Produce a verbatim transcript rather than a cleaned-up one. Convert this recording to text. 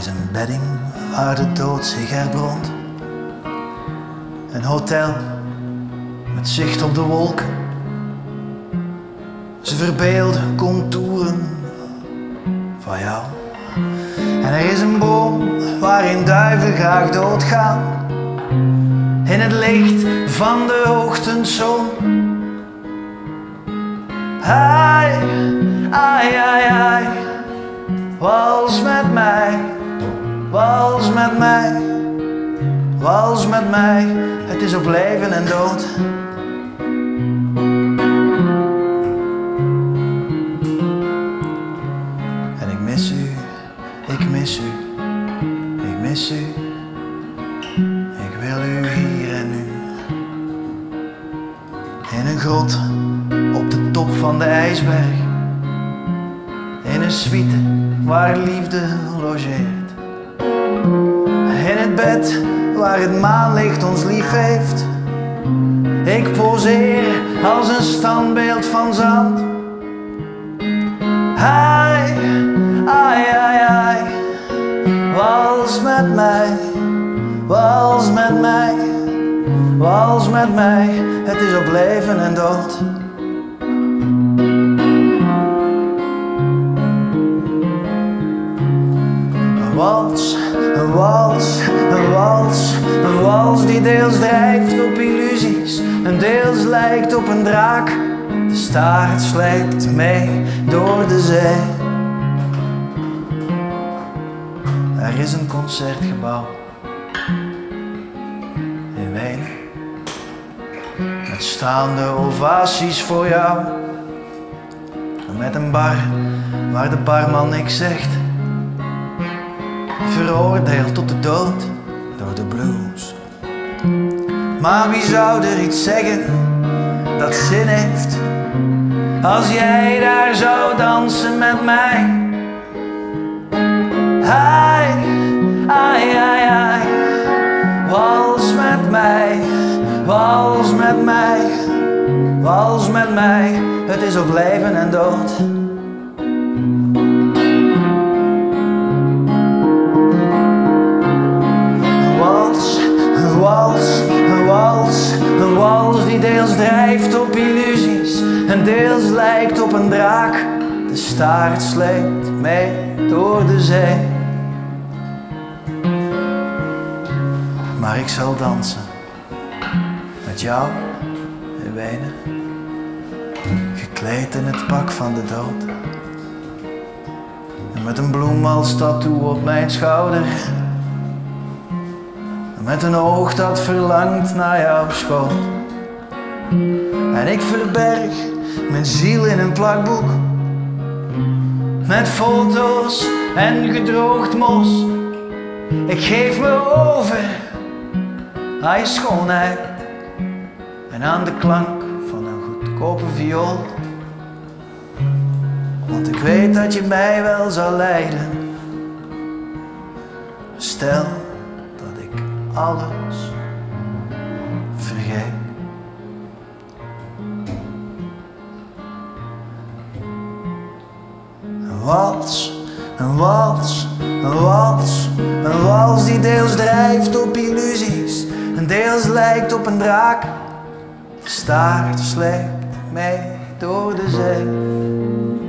is een bedding waar de dood zich herbrandt. Een hotel met zicht op de wolken. Ze verbeelden contouren van jou. En er is een boom waarin duiven graag doodgaan. In het licht van de ochtendzon. Ai, ai, ai, ai. Wals met mij, wals met mij, wals met mij. Het is op leven en dood. En ik mis u, ik mis u, ik mis u. Ik wil u hier en nu. In een grot op de top van de ijsberg. In een suite waar liefde logeert. In het bed waar het maanlicht ons lief heeft. Ik poseer als een standbeeld van zand. Ai, ai, ai, ai. Wals met mij, wals met mij, wals met mij. Het is op leven en dood. Een wals, een wals, een wals, een wals die deels drijft op illusies en deels lijkt op een draak. De staart slijpt mee door de zee. Er is een concertgebouw in Wenen met staande ovaties voor jou. Met een bar waar de barman niks zegt. Veroordeeld tot de dood door de blues. Maar wie zou er iets zeggen dat zin heeft, als jij daar zou dansen met mij? Ai, ai, ai, ai. Wals met mij, wals met mij, wals met mij. Het is op leven en dood. Een wals die deels drijft op illusies en deels lijkt op een draak. De staart sleept mij door de zee. Maar ik zal dansen met jou in Wenen, gekleed in het pak van de dood. En met een bloem als tattoo op mijn schouder. Met een oog dat verlangt naar jouw schoot. En ik verberg mijn ziel in een plakboek. Met foto's en gedroogd mos. Ik geef me over aan je schoonheid. En aan de klank van een goedkope viool. Want ik weet dat je mij wel zal leiden. Stel dat ik alles vergeet. Een wals, een wals, een wals, een wals die deels drijft op illusies en deels lijkt op een draak. De staart sleept mij door de zee.